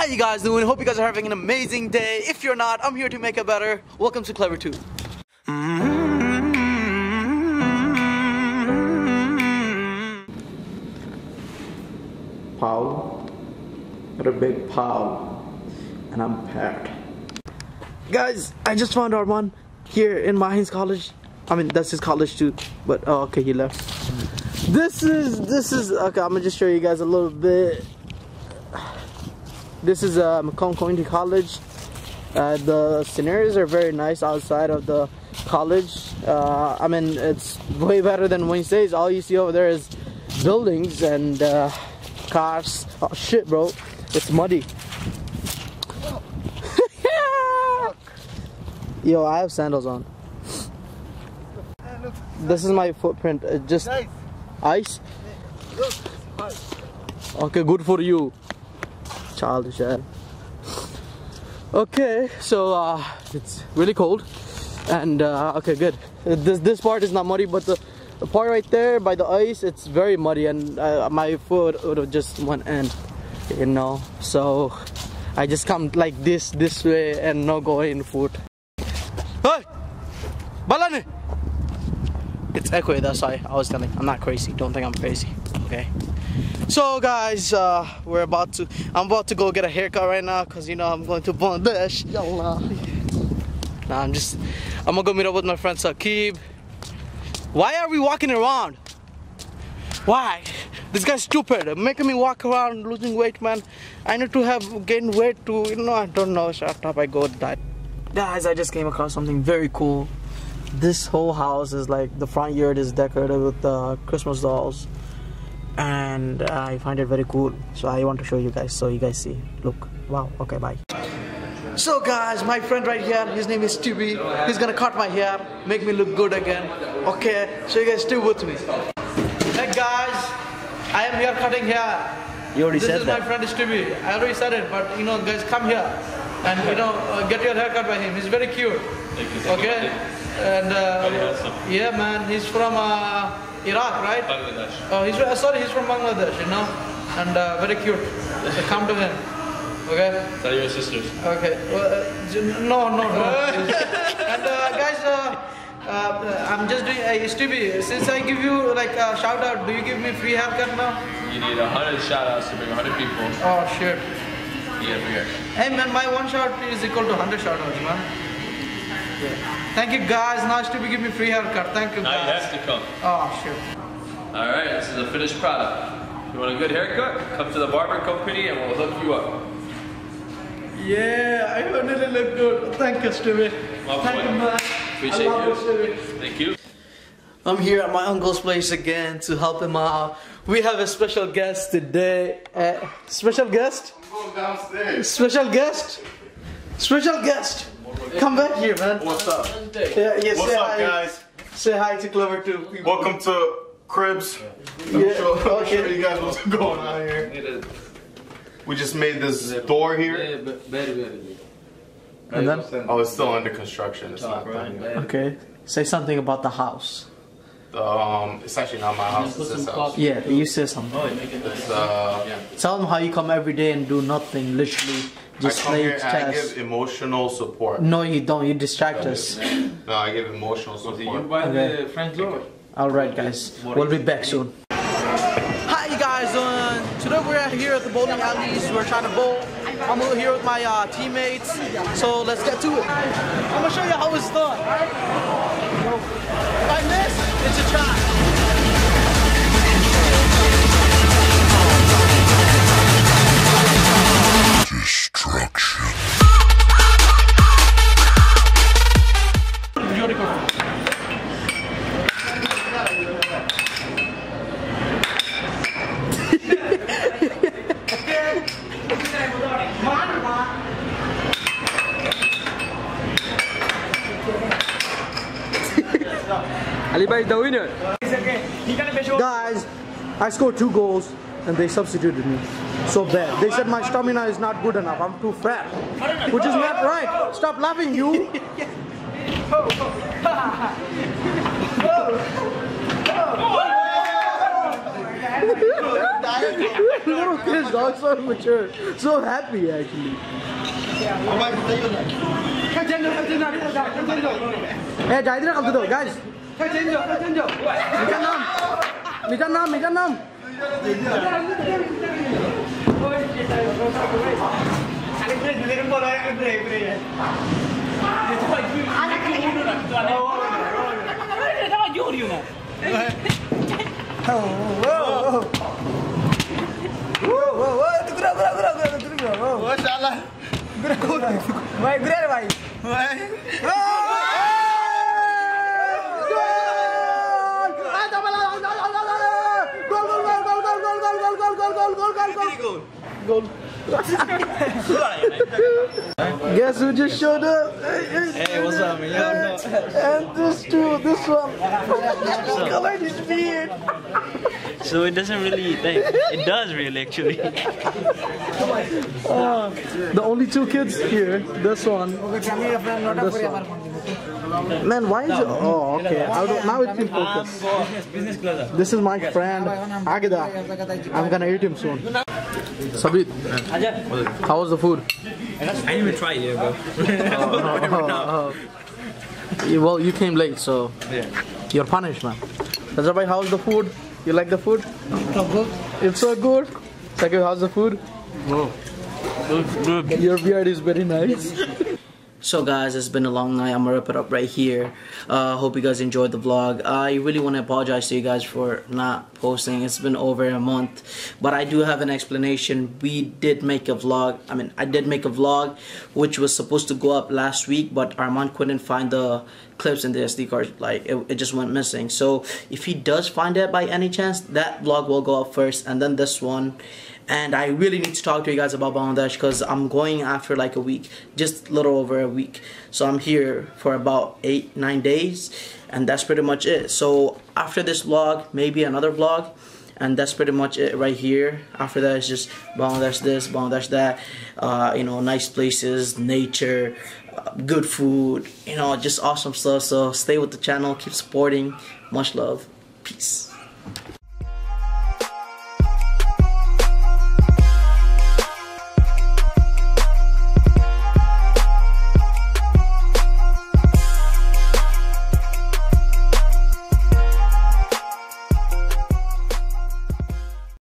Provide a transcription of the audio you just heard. How you guys doing? Hope you guys are having an amazing day. If you're not, I'm here to make it better. Welcome to Clever2. Pow. Got a big pow. And I'm packed. Guys, I just found Arman here in Macomb College. I mean, that's his college too, but oh, okay, he left. This is okay. I'm gonna just show you guys a little bit. This is Macomb County College. The scenarios are very nice outside of the college. I mean, it's way better than Wednesdays. All you see over there is buildings and cars. Oh shit, bro, it's muddy. Yo, I have sandals on. This is my footprint. It just ice. Okay, good for you. Childish. Okay, so it's really cold, and okay, good. This part is not muddy, but the part right there by the ice, it's very muddy, and my foot would have just went in, you know. So I just come like this way and no go in foot. Hey, Balani! It's echoey, that's why I was telling. I'm not crazy. Don't think I'm crazy. Okay. So guys, I'm about to go get a haircut right now, cause you know I'm going to Bangladesh. Yallah. Nah, I'm gonna go meet up with my friend Sakib. Why are we walking around? Why? This guy's stupid. Making me walk around, losing weight, man. I need to have gained weight to, you know, I don't know. Shut up, I go die. Guys, I just came across something very cool. This whole house is like, the front yard is decorated with Christmas dolls, and I find it very cool, so I want to show you guys so you guys see. Look, wow, okay, bye. So guys, my friend right here, his name is Stevie. He's gonna cut my hair, make me look good again. Okay, so you guys stay with me. Hey guys, I am here cutting hair. You already said that. This is my friend Stevie. I already said it, but you know, guys, come here. And you know, get your haircut by him. He's very cute. Okay. And yeah, man, he's from Iraq, right? Bangladesh. Oh, he's from Bangladesh, you know. And very cute. So come to him. Okay. They're your sisters. Okay. Well, no. And guys, I'm just doing. Stevie, since I give you like a shout out, do you give me free haircut now? You need 100 shout outs to bring 100 people. Oh shit. Yeah, yeah. Hey man, my one shot is equal to 100 shout outs, man. Yeah. Thank you guys, nice to give me free haircut. Thank you guys. Now you have to come. Oh, sure. Alright, this is the finished product. You want a good haircut? Come to the barber company and we'll hook you up. Yeah, I really look good. Thank you, Stevie. Thank you, man. Appreciate you. Thank you. I'm here at my uncle's place again to help him out. We have a special guest today. Special guest? Go downstairs. Special guest? Special guest? Come back here, man. What's up? Yeah, what's up, guys? Say hi to Clever2. Welcome to Cribs. I'm sure you guys know what's going on here. We just made this door here. And then? Oh, it's still under construction. It's not done yet. Okay. Say something about the house. It's actually not my house, it's his house. Yeah, you say something. Tell them how you come every day and do nothing, literally. Just I come here and I give emotional support. No, you don't, you distract us. No, I give emotional support. You buy the French door. Alright guys, we'll be back soon. Hi guys, today we're here at the bowling alleys, we're trying to bowl. I'm over here with my teammates, so let's get to it. I'm gonna show you how it's done. If I miss, it's a try. Destruction. Beautiful. Alibai is the winner. Guys, I scored 2 goals and they substituted me. So bad. They said my stamina is not good enough. I'm too fat. Which is not right. Stop laughing, you. No, his dogs are mature. So happy actually. Hey, Jaidra, come to the guys. Guess who just showed up? Hey, what's up, man? And this too, this one. Colored his beard. So it doesn't really think. It does really actually. The only two kids here. This one. And this one. Man, why is it? Oh, okay. Now it can focus. This is my friend Agida. I'm gonna eat him soon. Sabit, how was the food? I didn't even try it, bro. Well, you came late, so you're punished, man. Rajabai, how was the food? You like the food? It's so good. Sakib, how's the food? Oh, good. Your beard is very nice. So guys, it's been a long night. I'm gonna wrap it up right here. Hope you guys enjoyed the vlog. I really want to apologize to you guys for not posting. It's been over a month, but I do have an explanation. We did make a vlog. I mean, I did make a vlog which was supposed to go up last week, but Arman couldn't find the clips in the SD card. Like it just went missing. So if he does find it by any chance, that vlog will go up first and then this one. And I really need to talk to you guys about Bangladesh because I'm going after like a week, just a little over a week. So I'm here for about 8-9 days, and that's pretty much it. So after this vlog, maybe another vlog, and that's pretty much it right here. After that, it's just Bangladesh this, Bangladesh that, you know, nice places, nature, good food, you know, just awesome stuff. So stay with the channel, keep supporting. Much love. Peace.